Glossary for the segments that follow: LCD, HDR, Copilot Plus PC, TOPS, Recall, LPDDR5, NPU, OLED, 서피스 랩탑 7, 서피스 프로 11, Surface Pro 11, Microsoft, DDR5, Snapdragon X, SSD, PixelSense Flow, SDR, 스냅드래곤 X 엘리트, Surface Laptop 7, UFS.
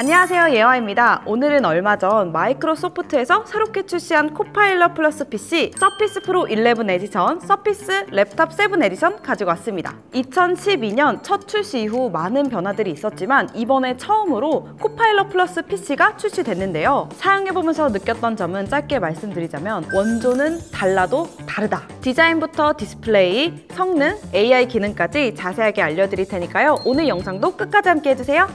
안녕하세요, 예화입니다. 오늘은 얼마 전 마이크로소프트에서 새롭게 출시한 코파일럿 플러스 PC, 서피스 프로 11 에디션, 서피스 랩탑 7 에디션 가지고 왔습니다. 2012년 첫 출시 이후 많은 변화들이 있었지만 이번에 처음으로 코파일럿 플러스 PC가 출시됐는데요. 사용해보면서 느꼈던 점은 짧게 말씀드리자면 원조는 달라도 다르다. 디자인부터 디스플레이, 성능, AI 기능까지 자세하게 알려드릴 테니까요. 오늘 영상도 끝까지 함께 해주세요.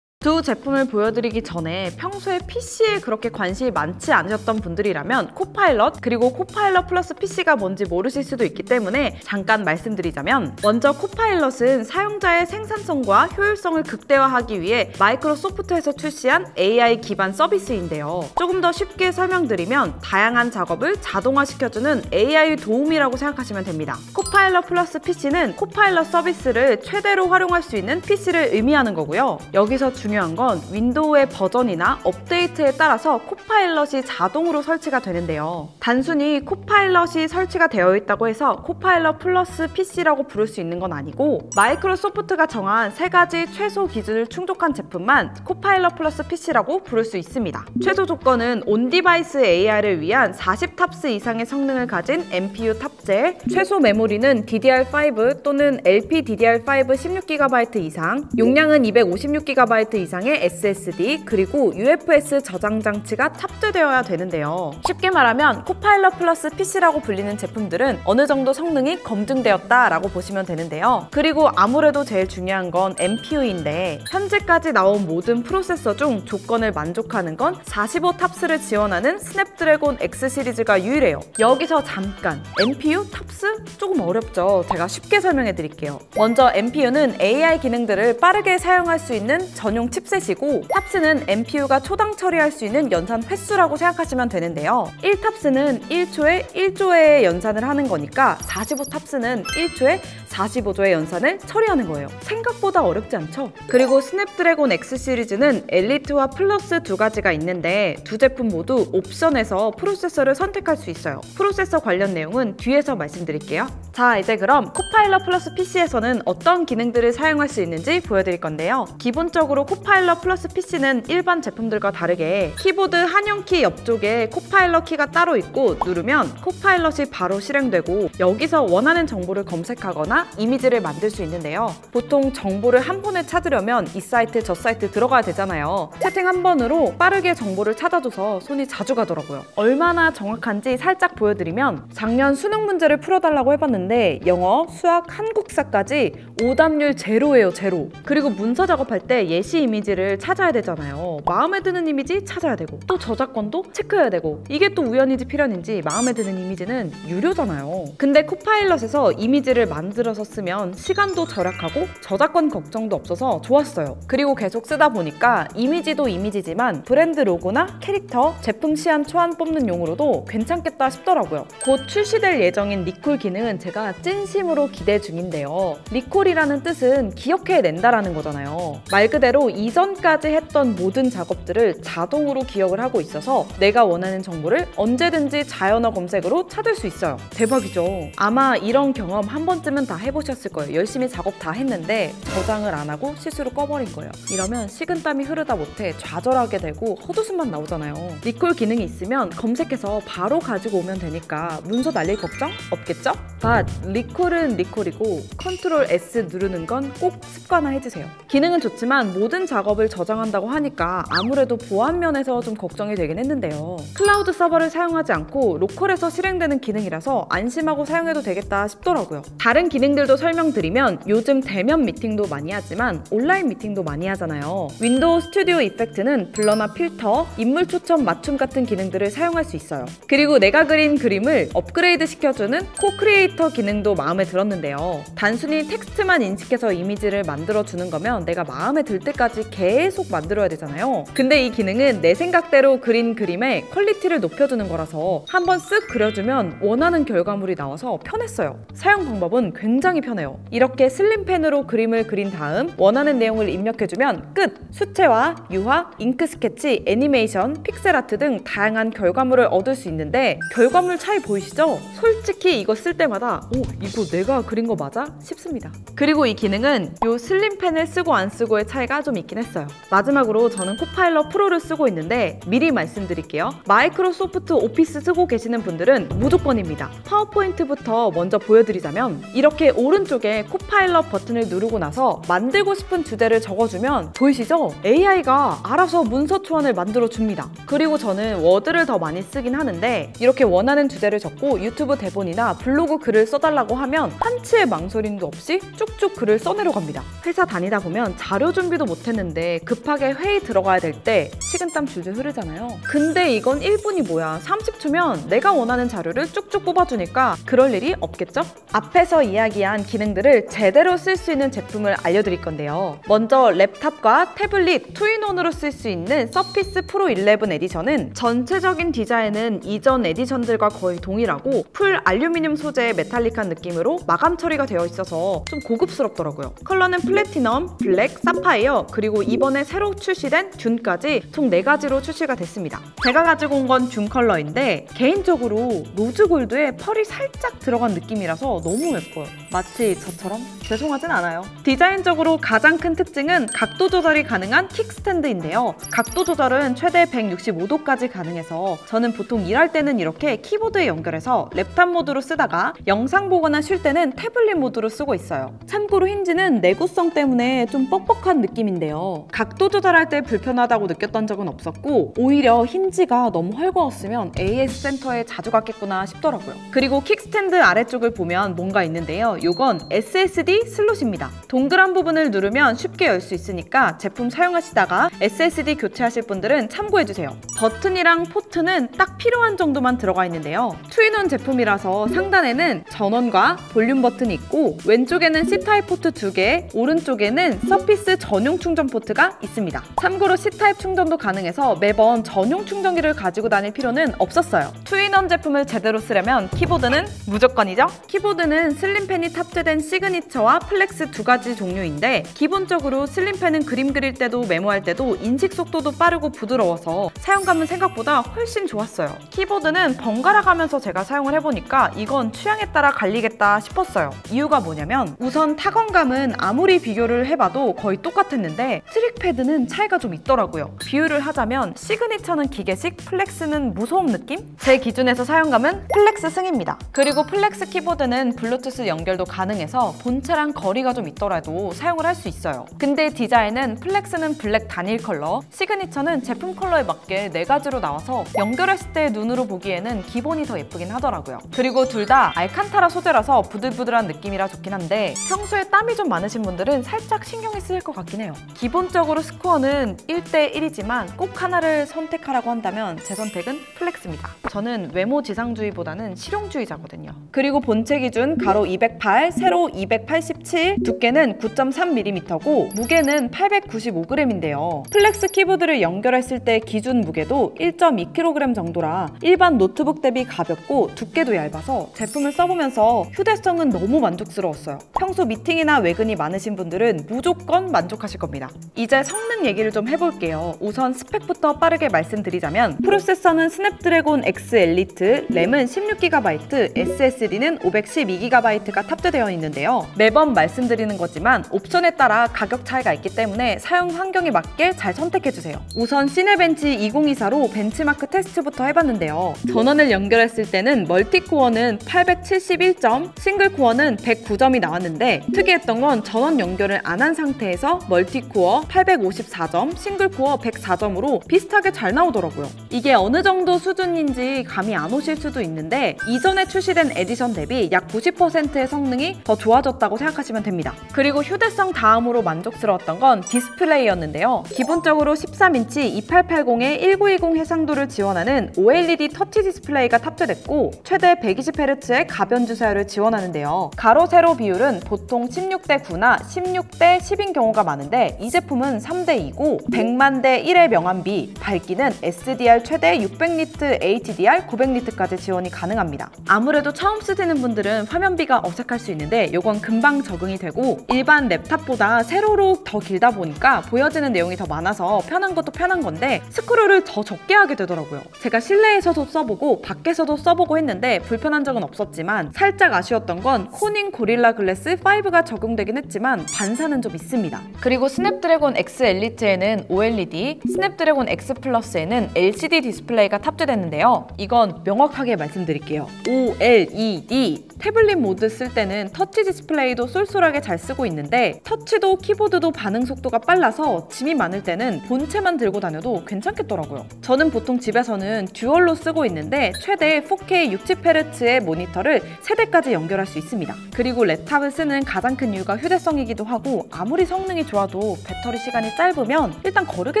두 제품을 보여드리기 전에 평소에 PC에 그렇게 관심이 많지 않으셨던 분들이라면 코파일럿 그리고 코파일럿 플러스 PC가 뭔지 모르실 수도 있기 때문에 잠깐 말씀드리자면, 먼저 코파일럿은 사용자의 생산성과 효율성을 극대화하기 위해 마이크로소프트에서 출시한 AI 기반 서비스인데요. 조금 더 쉽게 설명드리면 다양한 작업을 자동화시켜주는 AI 도움이라고 생각하시면 됩니다. 코파일럿 플러스 PC는 코파일럿 서비스를 최대로 활용할 수 있는 PC를 의미하는 거고요. 여기서 중요한 건 윈도우의 버전이나 업데이트에 따라서 코파일럿이 자동으로 설치가 되는데요. 단순히 코파일럿이 설치가 되어 있다고 해서 코파일럿 플러스 PC라고 부를 수 있는 건 아니고, 마이크로소프트가 정한 3가지 최소 기준을 충족한 제품만 코파일럿 플러스 PC라고 부를 수 있습니다. 최소 조건은 온디바이스 AI를 위한 40TOPS 이상의 성능을 가진 NPU 탑재, 최소 메모리는 DDR5 또는 LPDDR5 16GB 이상, 용량은 256GB 이상의 SSD, 그리고 UFS 저장 장치가 탑재되어야 되는데요. 쉽게 말하면 코파일럿 플러스 PC라고 불리는 제품들은 어느 정도 성능이 검증되었다라고 보시면 되는데요. 그리고 아무래도 제일 중요한 건 NPU인데 현재까지 나온 모든 프로세서 중 조건을 만족하는 건 45TOPS를 지원하는 스냅드래곤 X 시리즈가 유일해요. 여기서 잠깐, NPU, TOPS? 조금 어렵죠? 제가 쉽게 설명해 드릴게요. 먼저 NPU는 AI 기능들을 빠르게 사용할 수 있는 전용 칩셋이고, 탑스는 NPU가 초당 처리할 수 있는 연산 횟수라고 생각하시면 되는데요. 1탑스는 1초에 1조 회의 연산을 하는 거니까 45탑스는 1초에 45조의 연산을 처리하는 거예요. 생각보다 어렵지 않죠? 그리고 스냅드래곤 X 시리즈는 엘리트와 플러스 두 가지가 있는데, 두 제품 모두 옵션에서 프로세서를 선택할 수 있어요. 프로세서 관련 내용은 뒤에서 말씀드릴게요. 자, 이제 그럼 코파일럿 플러스 PC에서는 어떤 기능들을 사용할 수 있는지 보여드릴 건데요. 기본적으로 코파일럿 플러스 PC는 일반 제품들과 다르게 키보드 한영키 옆쪽에 코파일럿 키가 따로 있고, 누르면 코파일럿이 바로 실행되고 여기서 원하는 정보를 검색하거나 이미지를 만들 수 있는데요. 보통 정보를 한 번에 찾으려면 이 사이트 저 사이트 들어가야 되잖아요. 채팅 한 번으로 빠르게 정보를 찾아줘서 손이 자주 가더라고요. 얼마나 정확한지 살짝 보여드리면, 작년 수능 문제를 풀어달라고 해봤는데 영어, 수학, 한국사까지 오답률 제로예요, 제로. 그리고 문서 작업할 때 예시 이미지를 찾아야 되잖아요. 마음에 드는 이미지 찾아야 되고, 또 저작권도 체크해야 되고, 이게 또 우연인지 필연인지 마음에 드는 이미지는 유료잖아요. 근데 코파일럿에서 이미지를 만들어서 쓰면 시간도 절약하고 저작권 걱정도 없어서 좋았어요. 그리고 계속 쓰다 보니까 이미지도 이미지지만 브랜드 로고나 캐릭터, 제품 시안 초안 뽑는 용으로도 괜찮겠다 싶더라고요. 곧 출시될 예정인 리콜 기능은 제가 찐심으로 기대 중인데요. 리콜이라는 뜻은 기억해낸다라는 거잖아요. 말 그대로 이전까지 했던 모든 작업들을 자동으로 기억을 하고 있어서 내가 원하는 정보를 언제든지 자연어 검색으로 찾을 수 있어요. 대박이죠. 아마 이런 경험 한 번쯤은 다 해보셨을 거예요. 열심히 작업 다 했는데 저장을 안 하고 실수로 꺼버린 거예요. 이러면 식은땀이 흐르다 못해 좌절하게 되고 헛웃음만 나오잖아요. 리콜 기능이 있으면 검색해서 바로 가지고 오면 되니까 문서 날릴 걱정 없겠죠? But 리콜은 리콜이고 컨트롤 S 누르는 건 꼭 습관화해주세요. 기능은 좋지만 모든 작업을 저장한다고 하니까 아무래도 보안 면에서 좀 걱정이 되긴 했는데요. 클라우드 서버를 사용하지 않고 로컬에서 실행되는 기능이라서 안심하고 사용해도 되겠다 싶더라고요. 다른 기능들도 설명드리면, 요즘 대면 미팅도 많이 하지만 온라인 미팅도 많이 하잖아요. 윈도우 스튜디오 이펙트는 블러나 필터, 인물 초점 맞춤 같은 기능들을 사용할 수 있어요. 그리고 내가 그린 그림을 업그레이드 시켜주는 코크리에이터 기능도 마음에 들었는데요. 단순히 텍스트만 인식해서 이미지를 만들어주는 거면 내가 마음에 들 때까지 계속 만들어야 되잖아요. 있잖아요. 근데 이 기능은 내 생각대로 그린 그림의 퀄리티를 높여주는 거라서 한번 쓱 그려주면 원하는 결과물이 나와서 편했어요. 사용 방법은 굉장히 편해요. 이렇게 슬림펜으로 그림을 그린 다음 원하는 내용을 입력해주면 끝! 수채화, 유화, 잉크 스케치, 애니메이션, 픽셀아트 등 다양한 결과물을 얻을 수 있는데 결과물 차이 보이시죠? 솔직히 이거 쓸 때마다 오, 이거 내가 그린 거 맞아? 싶습니다. 그리고 이 기능은 이 슬림펜을 쓰고 안 쓰고의 차이가 좀 있긴 했어요. 마지막으로 저는 코파일럿 프로를 쓰고 있는데 미리 말씀드릴게요. 마이크로소프트 오피스 쓰고 계시는 분들은 무조건입니다. 파워포인트부터 먼저 보여드리자면 이렇게 오른쪽에 코파일럿 버튼을 누르고 나서 만들고 싶은 주제를 적어주면 보이시죠? AI가 알아서 문서 초안을 만들어줍니다. 그리고 저는 워드를 더 많이 쓰긴 하는데 이렇게 원하는 주제를 적고 유튜브 대본이나 블로그 글을 써달라고 하면 한치의 망설임도 없이 쭉쭉 글을 써내려 갑니다. 회사 다니다 보면 자료 준비도 못했는데 급하게 회의 들어가야 될 때 식은땀 줄줄 흐르잖아요. 근데 이건 1분이 뭐야, 30초면 내가 원하는 자료를 쭉쭉 뽑아주니까 그럴 일이 없겠죠? 앞에서 이야기한 기능들을 제대로 쓸 수 있는 제품을 알려드릴 건데요. 먼저 랩탑과 태블릿 투인원으로 쓸 수 있는 서피스 프로 11 에디션은 전체적인 디자인은 이전 에디션들과 거의 동일하고 풀 알루미늄 소재의 메탈릭한 느낌으로 마감 처리가 되어 있어서 좀 고급스럽더라고요. 컬러는 플래티넘, 블랙, 사파이어, 그리고 이번에 새로 출시된 듄까지 총 4가지로 출시가 됐습니다. 제가 가지고 온 건 듄 컬러인데 개인적으로 로즈골드에 펄이 살짝 들어간 느낌이라서 너무 예뻐요. 마치 저처럼 죄송하진 않아요. 디자인적으로 가장 큰 특징은 각도 조절이 가능한 킥스탠드인데요. 각도 조절은 최대 165도까지 가능해서 저는 보통 일할 때는 이렇게 키보드에 연결해서 랩탑 모드로 쓰다가 영상 보거나 쉴 때는 태블릿 모드로 쓰고 있어요. 참고로 힌지는 내구성 때문에 좀 뻑뻑한 느낌인데요. 각도 조절할 때 불편하다고 느꼈던 적은 없었고 오히려 힌지가 너무 헐거웠으면 AS 센터에 자주 갔겠구나 싶더라고요. 그리고 킥스탠드 아래쪽을 보면 뭔가 있는데요. 이건 SSD 슬롯입니다. 동그란 부분을 누르면 쉽게 열 수 있으니까 제품 사용하시다가 SSD 교체하실 분들은 참고해주세요. 버튼이랑 포트는 딱 필요한 정도만 들어가 있는데요. 투인원 제품이라서 상단에는 전원과 볼륨 버튼이 있고 왼쪽에는 C타입 포트 2개, 오른쪽에는 서피스 전용 충전 포트가 있습니다. 참고로 C타입 충전도 가능해서 매번 전용 충전기를 가지고 다닐 필요는 없었어요. 투인원 제품을 제대로 쓰려면 키보드는 무조건이죠? 키보드는 슬림펜이 탑재된 시그니처와 플렉스 2가지 종류인데 기본적으로 슬림펜은 그림 그릴 때도 메모할 때도 인식 속도도 빠르고 부드러워서 사용감은 생각보다 훨씬 좋았어요. 키보드는 번갈아 가면서 제가 사용을 해보니까 이건 취향에 따라 갈리겠다 싶었어요. 이유가 뭐냐면 우선 타건감은 아무리 비교를 해봐도 거의 똑같았는데 트릭패드는 차이가 좀 있더라고요. 비유를 하자면 시그니처는 기계식, 플렉스는 무소음 느낌? 제 기준에서 사용감은 플렉스 승입니다. 그리고 플렉스 키보드는 블루투스 연결도 가능해서 본체랑 거리가 좀 있더라도 사용을 할 수 있어요. 근데 디자인은 플렉스는 블랙 단일 컬러, 시그니처는 제품 컬러에 맞게 4가지로 나와서 연결했을 때 눈으로 보기에는 기본이 더 예쁘긴 하더라고요. 그리고 둘 다 알칸타라 소재라서 부들부들한 느낌이라 좋긴 한데 평소에 땀이 좀 많으신 분들은 살짝 신경이 쓰일 것 같긴 해요. 기본적으로 스코어는 1대1이지만 꼭 하나를 선택하라고 한다면 제 선택은 플렉스입니다. 저는 외모 지상주의보다는 실용주의자거든요. 그리고 본체 기준 가로 208, 세로 287, 두께는 9.3mm고 무게는 895g인데요. 플렉스 키보드를 연결했을 때 기준 무게도 1.2kg 정도라 일반 노트북 대비 가볍고 두께도 얇아서 제품을 써보면서 휴대성은 너무 만족스러웠어요. 평소 미팅이나 외근이 많으신 분들은 무조건 만족하실 겁니다. 이제 성능 얘기를 좀 해볼게요. 우선 스펙부터 빠르게 말씀드리자면 프로세서는 스냅드래곤 X 엘리트, 램은 16GB, SSD는 512GB가 탑재되어 있는데요. 매번 말씀드리는 거지만 옵션에 따라 가격 차이가 있기 때문에 사용 환경에 맞게 잘 선택해주세요. 우선 시네벤치 2024로 벤치마크 테스트부터 해봤는데요. 전원을 연결했을 때는 멀티코어는 871점, 싱글코어는 109점이 나왔는데 특이했던 건 전원 연결을 안 한 상태에서 멀티코어 854점, 싱글코어 104점으로 비슷하게 잘 나오더라고요. 이게 어느 정도 수준인지 감이 안 오실 수도 있는데 이전에 출시된 에디션 대비 약 90%의 성능이 더 좋아졌다고 생각하시면 됩니다. 그리고 휴대성 다음으로 만족스러웠던 건 디스플레이였는데요. 기본적으로 13인치 2880 1920 해상도를 지원하는 OLED 터치 디스플레이가 탑재됐고 최대 120Hz의 가변 주사율을 지원하는데요. 가로 세로 비율은 보통 16:9나 16:10인 경우가 많은데 이 제품은 3:2고 100만 대 1의 명암비, 밝기는 SDR 최대 600니트, HDR 900니트까지 지원이 가능합니다. 아무래도 처음 쓰시는 분들은 화면비가 어색할 수 있는데 이건 금방 적응이 되고, 일반 랩탑보다 세로로 더 길다 보니까 보여지는 내용이 더 많아서 편한 것도 편한 건데 스크롤을 더 적게 하게 되더라고요. 제가 실내에서도 써보고 밖에서도 써보고 했는데 불편한 적은 없었지만, 살짝 아쉬웠던 건 코닝 고릴라 글래스 5가 적용되긴 했지만 반사는 좀 있습니다. 그리고 스냅드래곤 X 엘리트에는 OLED, 스냅드래곤 X 플러스에는 LCD 디스플레이가 탑재됐는데요. 이건 명확하게 말씀드릴게요. OLED! 태블릿 모드 쓸 때는 터치 디스플레이도 쏠쏠하게 잘 쓰고 있는데 터치도 키보드도 반응 속도가 빨라서 짐이 많을 때는 본체만 들고 다녀도 괜찮겠더라고요. 저는 보통 집에서는 듀얼로 쓰고 있는데 최대 4K 60Hz의 모니터를 3대까지 연결할 수 있습니다. 그리고 랩탑을 쓰는 가장 큰 이유가 휴대성이기도 하고, 아무리 성능이 좋아도 배터리 시간이 짧으면 일단 거르게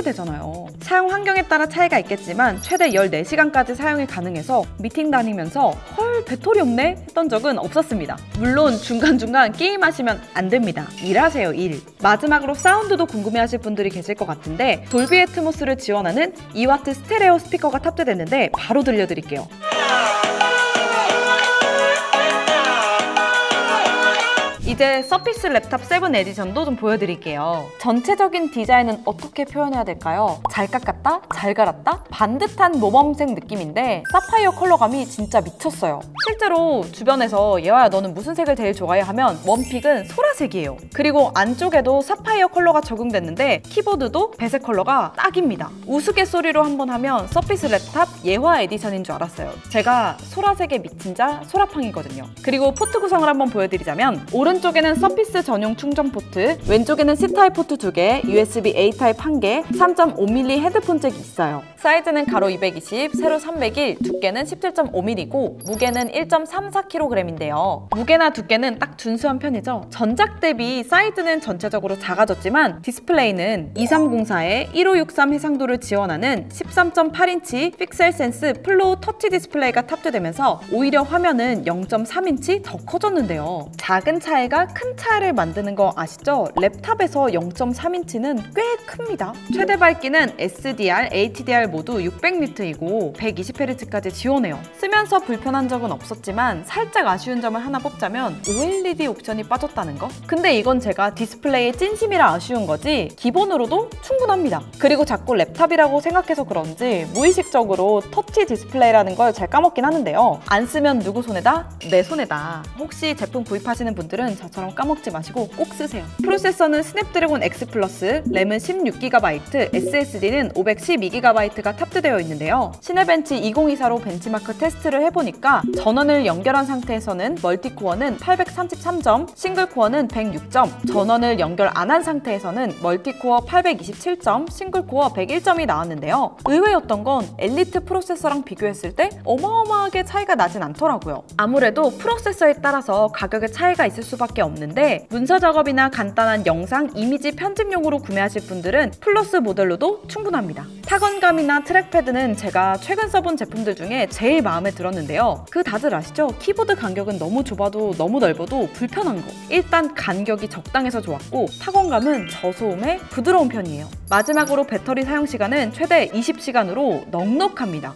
되잖아요. 사용 환경에 따라 차이가 있겠지만 최대 14시간까지 사용이 가능해서 미팅 다니면서 헐 배터리 없네 했던 적은 없었습니다. 물론 중간중간 게임하시면 안 됩니다. 일하세요, 일. 마지막으로 사운드도 궁금해하실 분들이 계실 것 같은데 돌비 애트모스를 지원하는 2W 스테레오 스피커가 탑재됐는데 바로 들려드릴게요. 이제 서피스 랩탑 7 에디션도 좀 보여드릴게요. 전체적인 디자인은 어떻게 표현해야 될까요? 잘 깎았다? 잘 갈았다? 반듯한 모범색 느낌인데 사파이어 컬러감이 진짜 미쳤어요. 실제로 주변에서 얘와야 너는 무슨 색을 제일 좋아해? 하면 원픽은 소라색이에요. 그리고 안쪽에도 사파이어 컬러가 적용됐는데 키보드도 배색 컬러가 딱입니다. 우스갯소리로 한번 하면 서피스 랩탑 예화 에디션인 줄 알았어요. 제가 소라색에 미친 자 소라팡이거든요. 그리고 포트 구성을 한번 보여드리자면 오른쪽에는 서피스 전용 충전 포트, 왼쪽에는 C타입 포트 2개, USB-A 타입 1개, 3.5mm 헤드폰 잭이 있어요. 사이즈는 가로 220, 세로 301, 두께는 17.5mm이고 무게는 1.34kg인데요. 무게나 두께는 딱 준수한 편이죠. 전작 대비 사이즈는 전체적으로 작아졌지만 디스플레이는 2304에 1563 해상도를 지원하는 13.8인치 픽셀센스 플로우 터치 디스플레이가 탑재되면서 오히려 화면은 0.3인치 더 커졌는데요. 작은 차이가 큰 차이를 만드는 거 아시죠? 랩탑에서 0.3인치는 꽤 큽니다. 최대 밝기는 SDR, HDR 모두 600니트이고 120Hz까지 지원해요. 쓰면서 불편한 적은 없었지만 살짝 아쉬운 점을 하나 뽑자면 OLED 옵션이 빠졌다는 거? 근데 이건 제가 디스플레이에 찐심이라 아쉬운 거지 기본으로도 충분합니다. 그리고 자꾸 랩탑이라고 생각해서 그런지 무의식적으로 터치 디스플레이라는 걸 잘 까먹긴 하는데요. 안 쓰면 누구 손에다? 내 손에다. 혹시 제품 구입하시는 분들은 저처럼 까먹지 마시고 꼭 쓰세요. 프로세서는 스냅드래곤 X 플러스, 램은 16GB, SSD는 512GB가 탑재되어 있는데요. 시네벤치 2024로 벤치마크 테스트를 해보니까 전원을 연결한 상태에서는 멀티코어는 833점, 싱글코어는 106점, 전원을 연결 안 한 상태에서는 멀티코어 827점, 싱글코어 101점이 나왔는데요. 의외였던 건 엘리트 프로세서랑 비교했을 때 어마어마하게 차이가 나진 않더라고요. 아무래도 프로세서에 따라서 가격의 차이가 있을 수밖에 없는데 문서 작업이나 간단한 영상, 이미지 편집용으로 구매하실 분들은 플러스 모델로도 충분합니다. 타건감이나 트랙패드는 제가 최근 써본 제품들 중에 제일 마음에 들었는데요. 다들 아시죠? 키보드 간격은 너무 좁아도 너무 넓어도 불편한 거. 일단 간격이 적당해서 좋았고 타건감은 저소음에 부드러운 편이에요. 마지막으로 배터리 사용시간은 최대 20시간으로 넉넉합니다.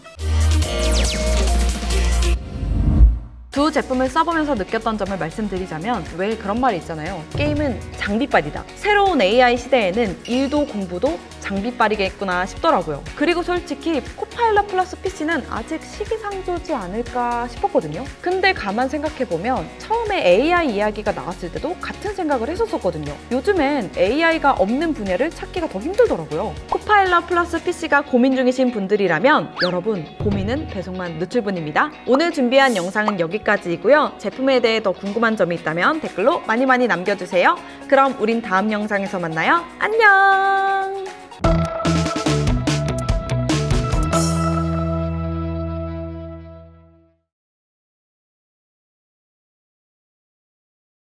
두 제품을 써보면서 느꼈던 점을 말씀드리자면 왜 그런 말이 있잖아요. 게임은 장비빨이다. 새로운 AI 시대에는 일도 공부도 장비빨이겠구나 싶더라고요. 그리고 솔직히 코파일럿 플러스 PC는 아직 시기상조지 않을까 싶었거든요. 근데 가만 생각해보면 처음에 AI 이야기가 나왔을 때도 같은 생각을 했었거든요. 요즘엔 AI가 없는 분야를 찾기가 더 힘들더라고요. 코파일럿 플러스 PC가 고민 중이신 분들이라면 여러분, 고민은 배송만 늦출 뿐입니다. 오늘 준비한 영상은 여기까지이고요. 제품에 대해 더 궁금한 점이 있다면 댓글로 많이 남겨주세요. 그럼 우린 다음 영상에서 만나요. 안녕!